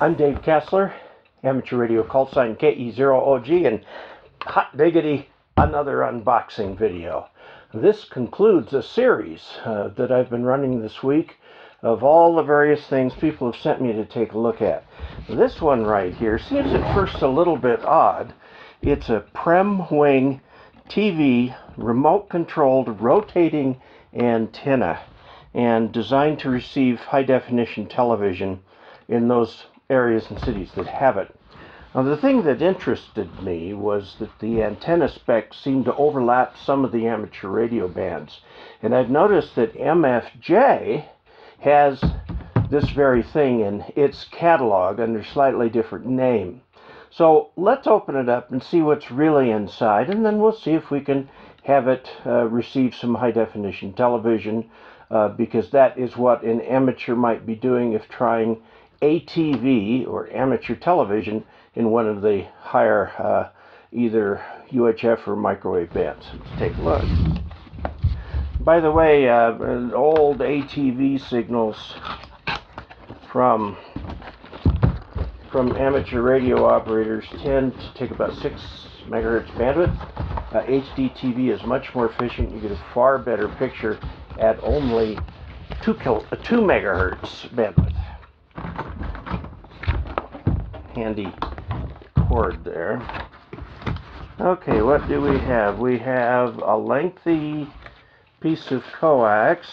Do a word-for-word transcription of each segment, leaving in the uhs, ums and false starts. I'm Dave Kessler, amateur radio call sign K E zero O G, and hot diggity, another unboxing video. This concludes a series uh, that I've been running this week of all the various things people have sent me to take a look at. This one right here seems at first a little bit odd. It's a Prem Wing T V remote-controlled rotating antenna and designed to receive high-definition television in those areas and cities that have it. Now, the thing that interested me was that the antenna specs seemed to overlap some of the amateur radio bands. And I've noticed that M F J has this very thing in its catalog under a slightly different name. So let's open it up and see what's really inside, and then we'll see if we can have it uh, receive some high-definition television, uh, because that is what an amateur might be doing if trying A T V or amateur television in one of the higher uh, either U H F or microwave bands. Let's take a look. By the way, uh, old A T V signals from from amateur radio operators tend to take about six megahertz bandwidth. Uh, H D T V is much more efficient. You get a far better picture at only two kilo, uh, two megahertz bandwidth. Handy cord there. Okay, what do we have? We have a lengthy piece of coax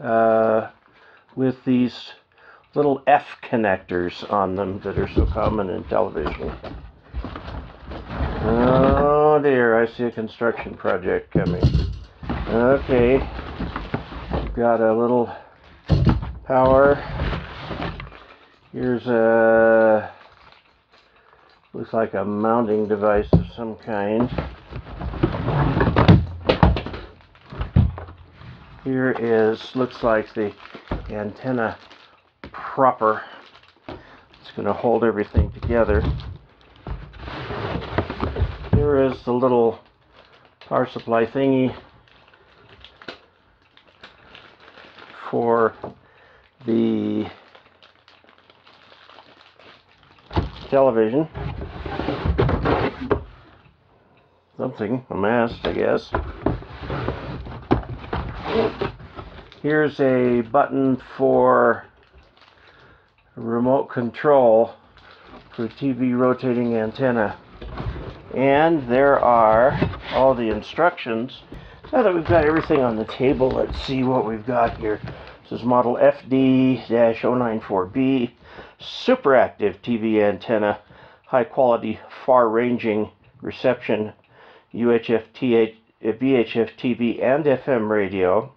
uh, with these little F connectors on them that are so common in television. Oh dear, I see a construction project coming. Okay, got a little power. Here's a, looks like a mounting device of some kind. Here is, looks like the antenna proper. It's going to hold everything together. Here is the little power supply thingy for the television. Something, a mast, I guess. Here's a button for remote control for a T V rotating antenna. And there are all the instructions. Now that we've got everything on the table, let's see what we've got here. This is model F D zero nine four B. Super active T V antenna, high quality, far ranging reception, U H F, V H F T V, and F M radio,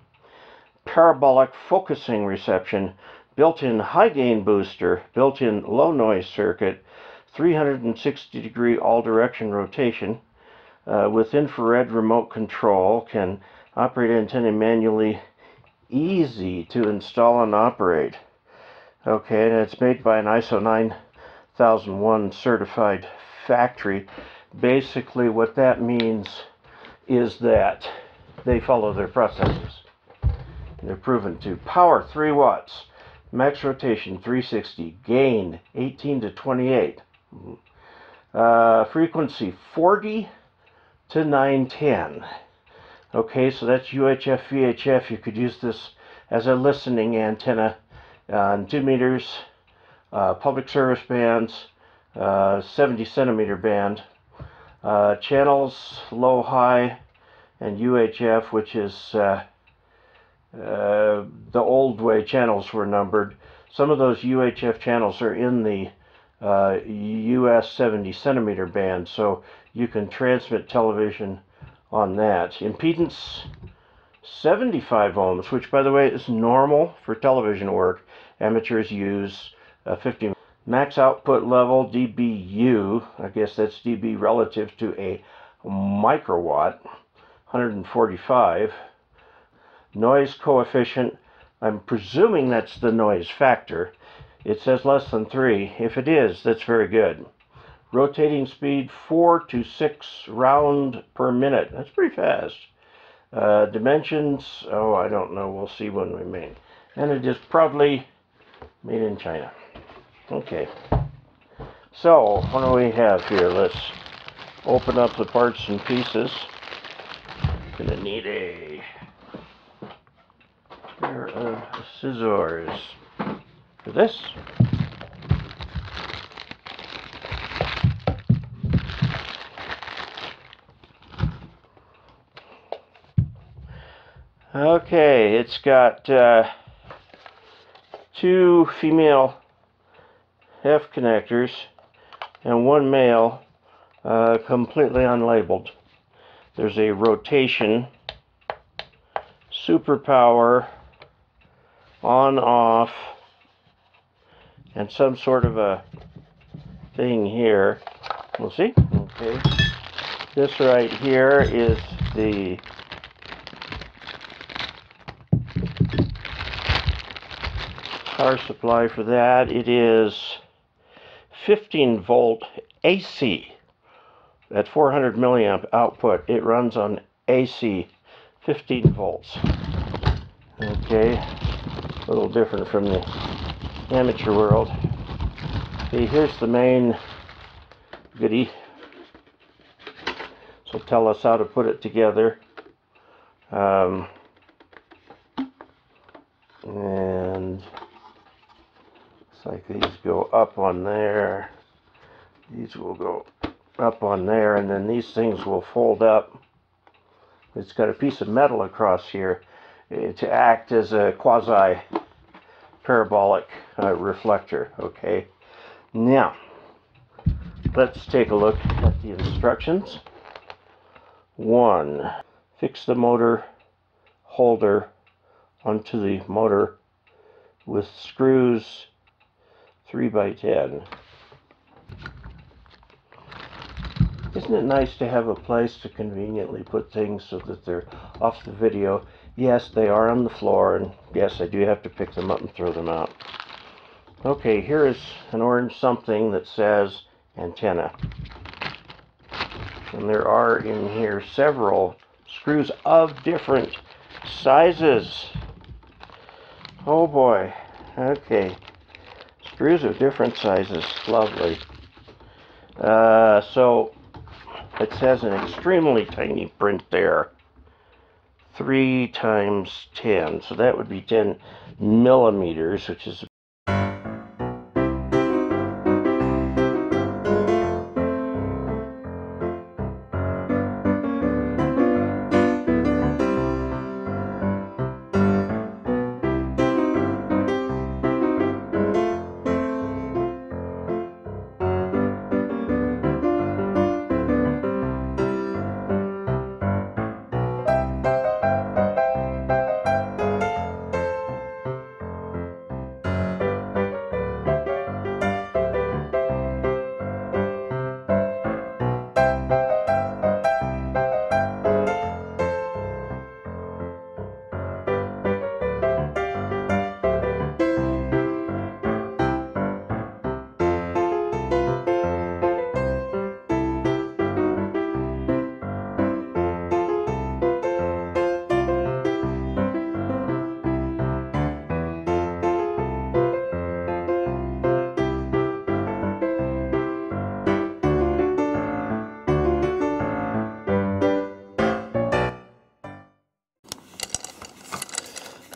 parabolic focusing reception, built in high gain booster, built in low noise circuit, three hundred sixty degree all direction rotation, uh, with infrared remote control, can operate antenna manually, easy to install and operate. Okay, and it's made by an I S O nine thousand one certified factory. Basically, what that means is that they follow their processes. They're proven to power three watts, max rotation three sixty, gain eighteen to twenty-eight, uh, frequency forty to nine ten. Okay, so that's U H F, V H F. You could use this as a listening antenna on two meters, uh, public service bands, uh, seventy centimeter band, uh, channels low, high, and U H F, which is uh, uh, the old way channels were numbered. Some of those U H F channels are in the uh, U S seventy centimeter band, so you can transmit television on that. Impedance seventy-five ohms, which by the way is normal for television work. Amateurs use uh, fifty. Max output level d B u, I guess that's dB relative to a microwatt, one hundred forty-five. Noise coefficient, I'm presuming that's the noise factor. It says less than three. If it is, that's very good. Rotating speed four to six round per minute. That's pretty fast. Uh, dimensions, oh, I don't know. We'll see when we make. And it is proudly made in China. Okay, so what do we have here? Let's open up the parts and pieces. I'm gonna need a pair of scissors for this. Okay, it's got uh, two female F connectors and one male, uh, completely unlabeled. There's a rotation, super power, on off, and some sort of a thing here. We'll see. Okay, this right here is the power supply for that. It is fifteen volt A C at four hundred milliamp output. It runs on A C, fifteen volts. Okay, a little different from the amateur world. Okay, here's the main goodie. This will tell us how to put it together. Um, and like these go up on there, these will go up on there, and then these things will fold up. It's got a piece of metal across here to act as a quasi parabolic uh, reflector. Okay, now let's take a look at the instructions. One, fix the motor holder onto the motor with screws three by ten. Isn't it nice to have a place to conveniently put things so that they're off the video? Yes, they are on the floor, and yes, I do have to pick them up and throw them out. Okay, here is an orange something that says antenna. And there are in here several screws of different sizes. Oh boy. Okay. Screws of different sizes, lovely. Uh, so it says an extremely tiny print there, three times ten, so that would be ten millimeters, which is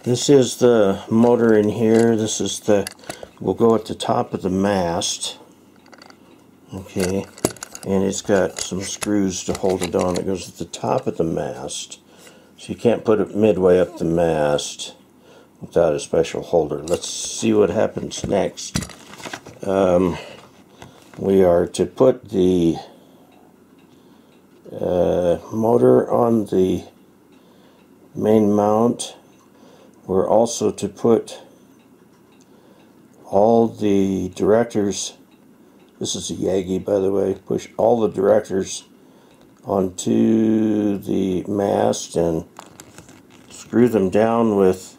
This is the motor in here. This is the, will go at the top of the mast. Okay, and it's got some screws to hold it on. It goes at the top of the mast. So you can't put it midway up the mast without a special holder. Let's see what happens next. Um, we are to put the uh, motor on the main mount. We're also to put all the directors, this is a Yagi by the way, push all the directors onto the mast and screw them down with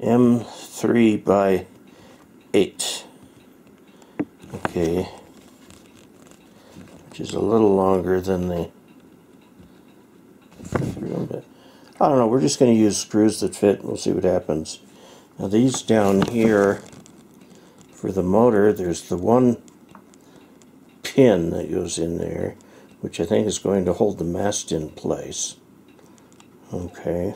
M three by eight. Okay, which is a little longer than the, but I don't know, we're just going to use screws that fit. We'll see what happens. Now these down here for the motor, there's the one pin that goes in there, which I think is going to hold the mast in place. Okay.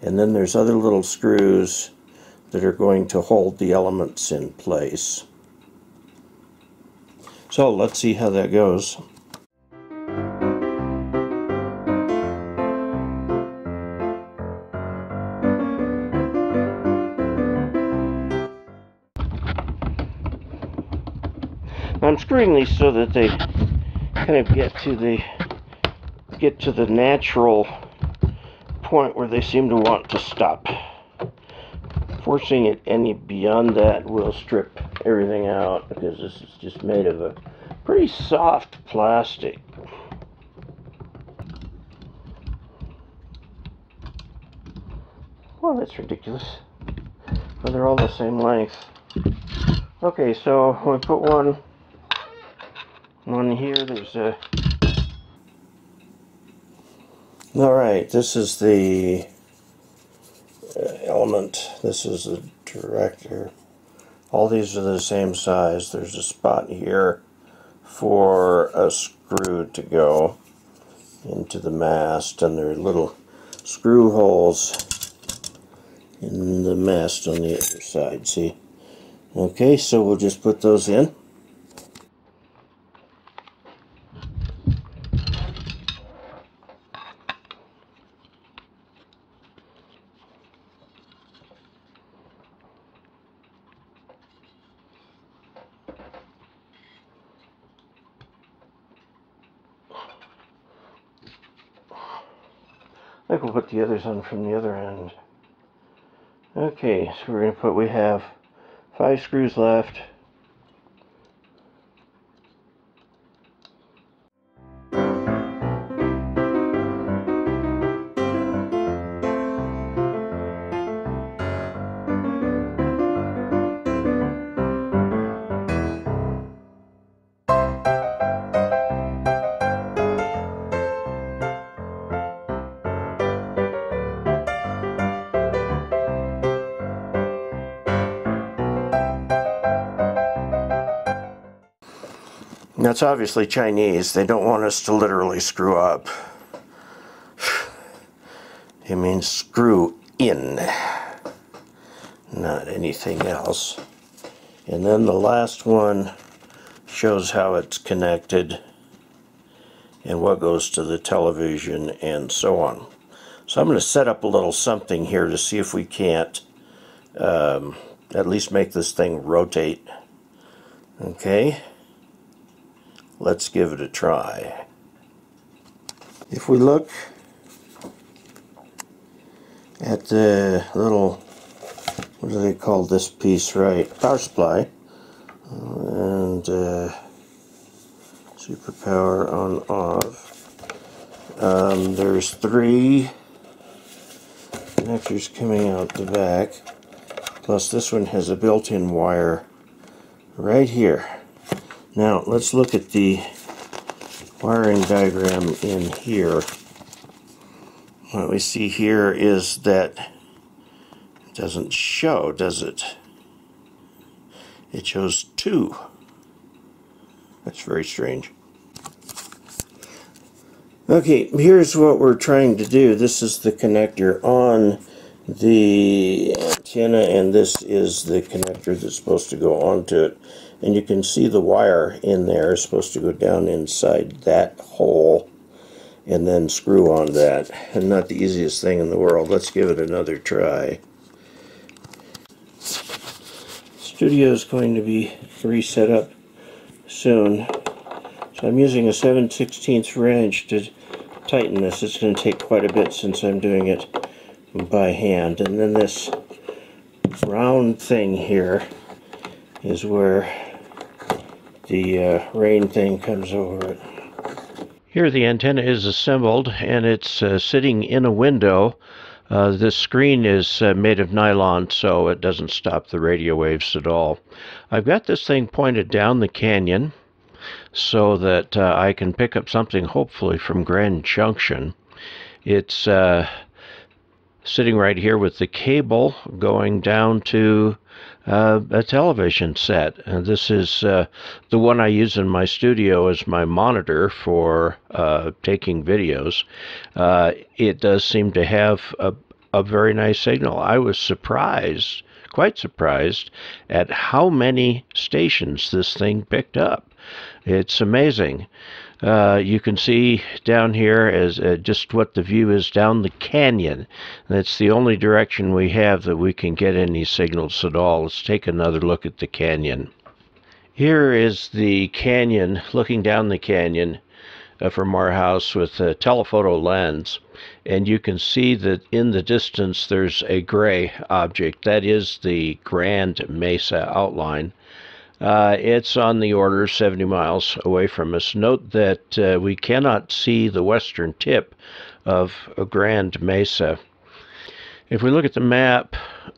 And then there's other little screws that are going to hold the elements in place. So let's see how that goes. I'm screwing these so that they kind of get to the get to the natural point where they seem to want to stop. Forcing it any beyond that will strip everything out, because this is just made of a pretty soft plastic. Well, that's ridiculous. Well, they're all the same length. Okay, so we put one one here. There's a Alright, this is the element. This is the director. All these are the same size. There's a spot here for a screw to go into the mast, and there are little screw holes in the mast on the other side. See? Okay, so we'll just put those in. I think we'll put the others on from the other end. Okay, so we're going to put, we have five screws left. Now, it's obviously Chinese. They don't want us to literally screw up. It means screw in, not anything else. And then the last one shows how it's connected and what goes to the television and so on. So I'm going to set up a little something here to see if we can't um, at least make this thing rotate. Okay. Let's give it a try. If we look at the little, what do they call this piece, right? Power supply. And uh, superpower on off. Um, there's three connectors coming out the back. Plus this one has a built-in wire right here. Now, let's look at the wiring diagram in here. What we see here is that it doesn't show, does it? It shows two. That's very strange. Okay, here's what we're trying to do. This is the connector on the antenna, and this is the connector that's supposed to go onto it. And you can see the wire in there is supposed to go down inside that hole and then screw on that. And not the easiest thing in the world. Let's give it another try. Studio is going to be reset up soon. So I'm using a seven sixteenths wrench to tighten this. It's going to take quite a bit since I'm doing it by hand. And then this round thing here is where the uh, rain thing comes over it. Here the antenna is assembled, and it's uh, sitting in a window. Uh, this screen is uh, made of nylon, so it doesn't stop the radio waves at all. I've got this thing pointed down the canyon so that uh, I can pick up something, hopefully, from Grand Junction. It's uh, sitting right here with the cable going down to uh, a television set. And this is uh, the one I use in my studio as my monitor for uh, taking videos. Uh, it does seem to have a, a very nice signal. I was surprised, quite surprised, at how many stations this thing picked up. It's amazing. Uh, you can see down here as uh, just what the view is down the canyon. That's the only direction we have that we can get any signals at all. Let's take another look at the canyon. Here is the canyon, looking down the canyon uh, from our house with a telephoto lens. And you can see that in the distance there's a gray object. That is the Grand Mesa outline. Uh, it's on the order seventy miles away from us. Note that uh, we cannot see the western tip of Grand Mesa. If we look at the map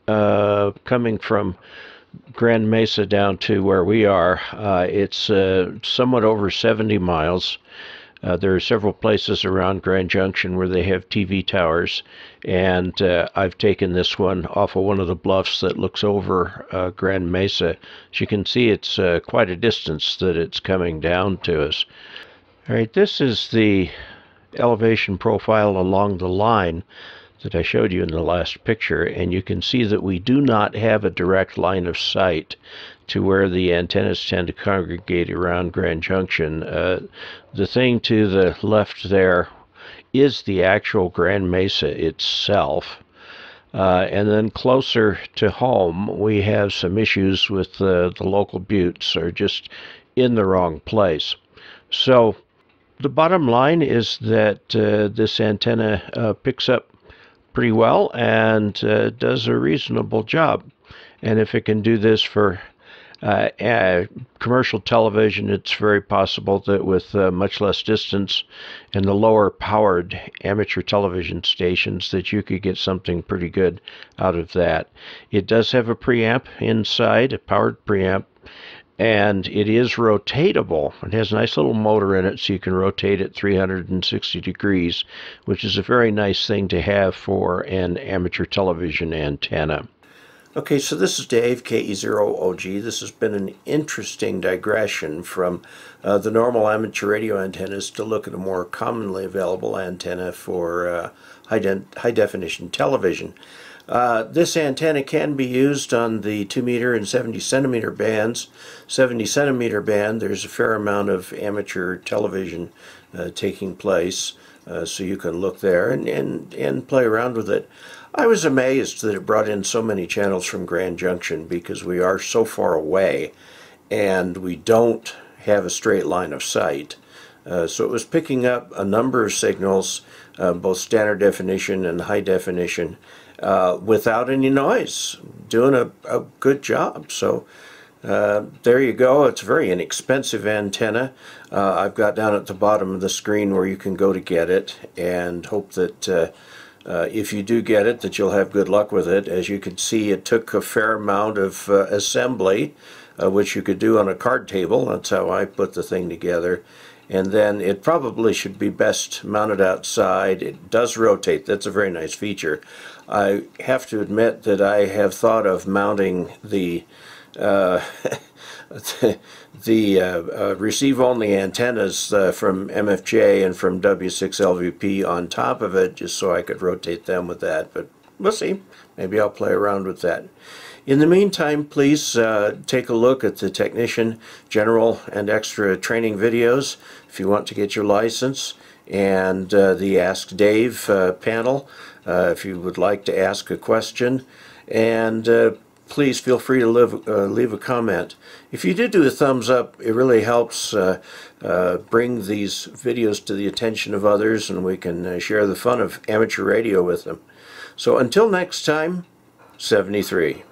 uh, coming from Grand Mesa down to where we are, uh, it's uh, somewhat over seventy miles. Uh, there are several places around Grand Junction where they have T V towers, and uh, I've taken this one off of one of the bluffs that looks over uh, Grand Mesa. As you can see, it's uh, quite a distance that it's coming down to us. All right, this is the elevation profile along the line that I showed you in the last picture, and you can see that we do not have a direct line of sight to where the antennas tend to congregate around Grand Junction. Uh, the thing to the left there is the actual Grand Mesa itself. Uh, and then closer to home, we have some issues with uh, the local buttes are just in the wrong place. So the bottom line is that uh, this antenna uh, picks up pretty well and uh, does a reasonable job. And if it can do this for uh, uh, commercial television, it's very possible that with uh, much less distance and the lower powered amateur television stations that you could get something pretty good out of that. It does have a preamp inside, a powered preamp, and it is rotatable. It has a nice little motor in it, so you can rotate it three hundred sixty degrees, which is a very nice thing to have for an amateur television antenna. Okay, so this is Dave, K E zero O G. This has been an interesting digression from uh, the normal amateur radio antennas to look at a more commonly available antenna for uh, high, de high definition television. Uh, this antenna can be used on the two meter and seventy centimeter bands. seventy centimeter band, there's a fair amount of amateur television uh, taking place, uh, so you can look there and, and, and play around with it. I was amazed that it brought in so many channels from Grand Junction because we are so far away and we don't have a straight line of sight. Uh, so it was picking up a number of signals, uh, both standard definition and high definition, uh, without any noise, doing a, a good job. So uh, there you go. It's a very inexpensive antenna. Uh, I've got down at the bottom of the screen where you can go to get it, and hope that uh, uh, if you do get it, that you'll have good luck with it. As you can see, it took a fair amount of uh, assembly, uh, which you could do on a card table. That's how I put the thing together. And then it probably should be best mounted outside. It does rotate. That's a very nice feature. I have to admit that I have thought of mounting the uh, the, the uh, uh, receive-only antennas uh, from M F J and from W six L V P on top of it, just so I could rotate them with that. But we'll see. Maybe I'll play around with that. In the meantime, please uh, take a look at the technician, general, and extra training videos if you want to get your license, and uh, the Ask Dave uh, panel uh, if you would like to ask a question, and uh, please feel free to leave, uh, leave a comment. If you did do a thumbs up, it really helps uh, uh, bring these videos to the attention of others, and we can uh, share the fun of amateur radio with them. So until next time, seventy-three.